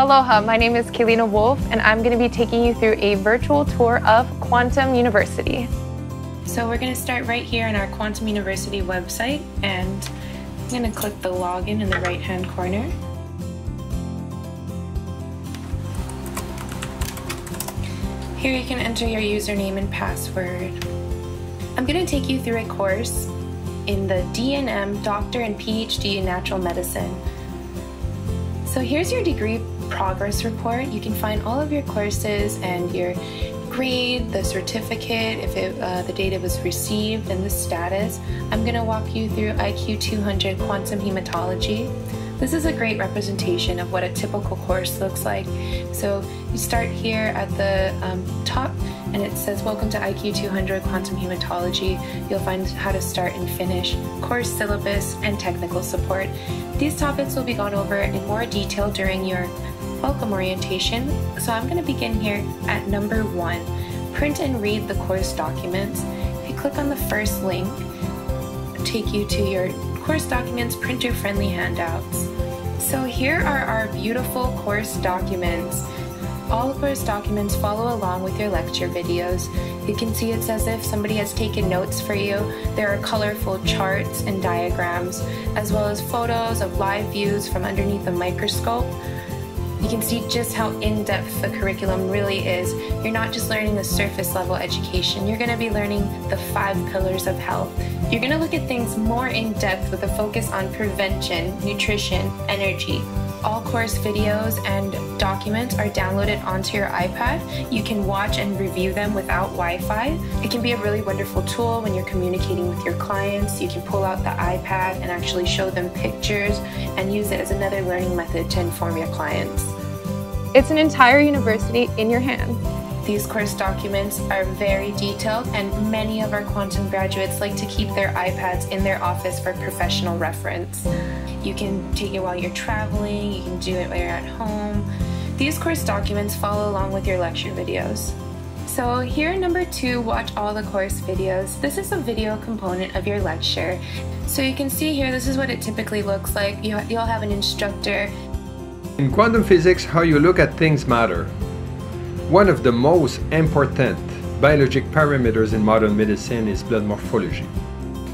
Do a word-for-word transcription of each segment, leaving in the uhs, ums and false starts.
Aloha, my name is Kelina Wolfe, and I'm going to be taking you through a virtual tour of Quantum University. So we're going to start right here in our Quantum University website, and I'm going to click the login in the right-hand corner. Here you can enter your username and password. I'm going to take you through a course in the D N M, Doctor and PhD in Natural Medicine. So here's your degree progress report. You can find all of your courses and your grade, the certificate, if it, uh, the data was received, and the status. I'm going to walk you through I Q two hundred Quantum Hematology. This is a great representation of what a typical course looks like. So you start here at the um, top, and it says, welcome to I Q two hundred Quantum Hematology. You'll find how to start and finish, course syllabus, and technical support. These topics will be gone over in more detail during your welcome orientation. So I'm going to begin here at number one, print and read the course documents. If you click on the first link, it'll take you to your course documents, printer-friendly handouts. So here are our beautiful course documents. All the course documents follow along with your lecture videos. You can see it's as if somebody has taken notes for you. There are colorful charts and diagrams, as well as photos of live views from underneath the microscope. You can see just how in-depth the curriculum really is. You're not just learning a surface-level education. You're going to be learning the five pillars of health. You're going to look at things more in-depth with a focus on prevention, nutrition, energy. All course videos and documents are downloaded onto your iPad. You can watch and review them without Wi-Fi. It can be a really wonderful tool when you're communicating with your clients. You can pull out the iPad and actually show them pictures and use it as another learning method to inform your clients. It's an entire university in your hands. These course documents are very detailed, and many of our Quantum graduates like to keep their iPads in their office for professional reference. You can take it while you're traveling, you can do it while you're at home. These course documents follow along with your lecture videos. So here in number two, watch all the course videos. This is a video component of your lecture. So you can see here, this is what it typically looks like. You, you'll have an instructor. In quantum physics, how you look at things matter. One of the most important biologic parameters in modern medicine is blood morphology.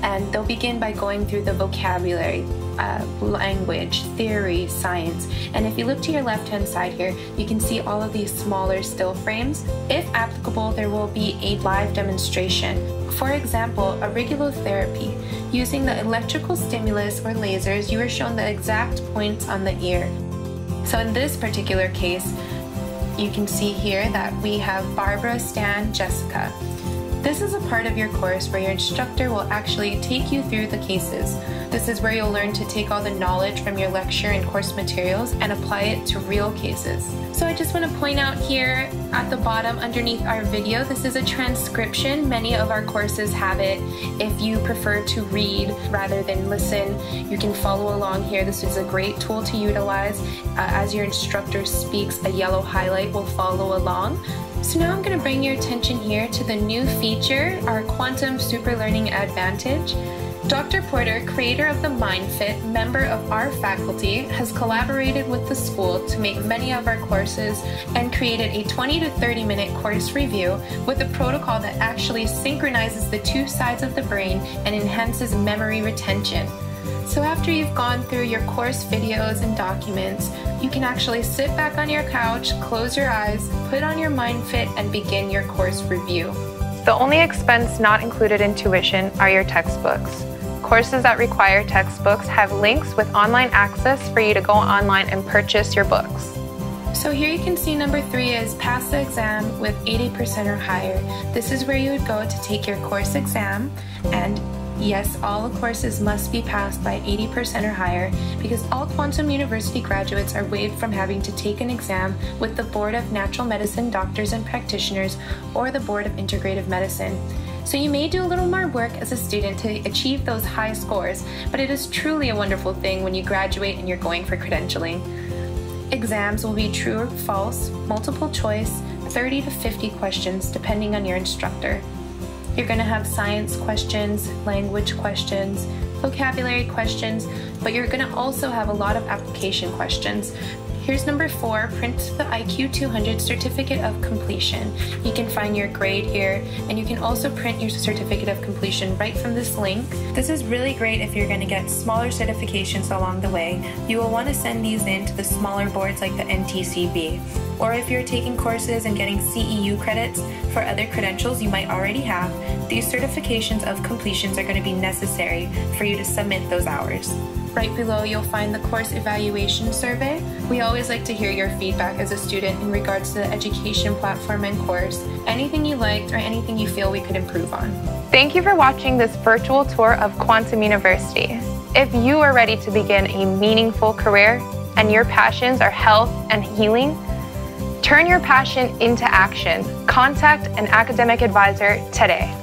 And they'll begin by going through the vocabulary, uh, language, theory, science. And if you look to your left-hand side here, you can see all of these smaller still frames. If applicable, there will be a live demonstration. For example, auriculotherapy. Using the electrical stimulus or lasers, you are shown the exact points on the ear. So in this particular case, you can see here that we have Barbara, Stan, Jessica. This is a part of your course where your instructor will actually take you through the cases. This is where you'll learn to take all the knowledge from your lecture and course materials and apply it to real cases. So I just want to point out here at the bottom underneath our video, this is a transcription. Many of our courses have it. If you prefer to read rather than listen, you can follow along here. This is a great tool to utilize. Uh, as your instructor speaks, a yellow highlight will follow along. So now I'm going to bring your attention here to the new feature, our Quantum Superlearning Advantage. Doctor Porter, creator of the MindFit, member of our faculty, has collaborated with the school to make many of our courses and created a twenty to thirty minute course review with a protocol that actually synchronizes the two sides of the brain and enhances memory retention. So after you've gone through your course videos and documents, you can actually sit back on your couch, close your eyes, put on your MindFit, and begin your course review. The only expense not included in tuition are your textbooks. Courses that require textbooks have links with online access for you to go online and purchase your books. So here you can see number three is pass the exam with eighty percent or higher. This is where you would go to take your course exam, and yes, all the courses must be passed by eighty percent or higher because all Quantum University graduates are waived from having to take an exam with the Board of Natural Medicine Doctors and Practitioners or the Board of Integrative Medicine. So you may do a little more work as a student to achieve those high scores, but it is truly a wonderful thing when you graduate and you're going for credentialing. Exams will be true or false, multiple choice, thirty to fifty questions depending on your instructor. You're going to have science questions, language questions, vocabulary questions, but you're going to also have a lot of application questions. Here's number four, print the I Q two hundred certificate of completion. You can find your grade here, and you can also print your certificate of completion right from this link. This is really great if you're going to get smaller certifications along the way. You will want to send these in to the smaller boards like the N T C B. Or if you're taking courses and getting C E U credits for other credentials you might already have, these certifications of completions are going to be necessary for you to submit those hours. Right below, you'll find the course evaluation survey. We always like to hear your feedback as a student in regards to the education platform and course, anything you liked or anything you feel we could improve on. Thank you for watching this virtual tour of Quantum University. If you are ready to begin a meaningful career and your passions are health and healing, turn your passion into action. Contact an academic advisor today.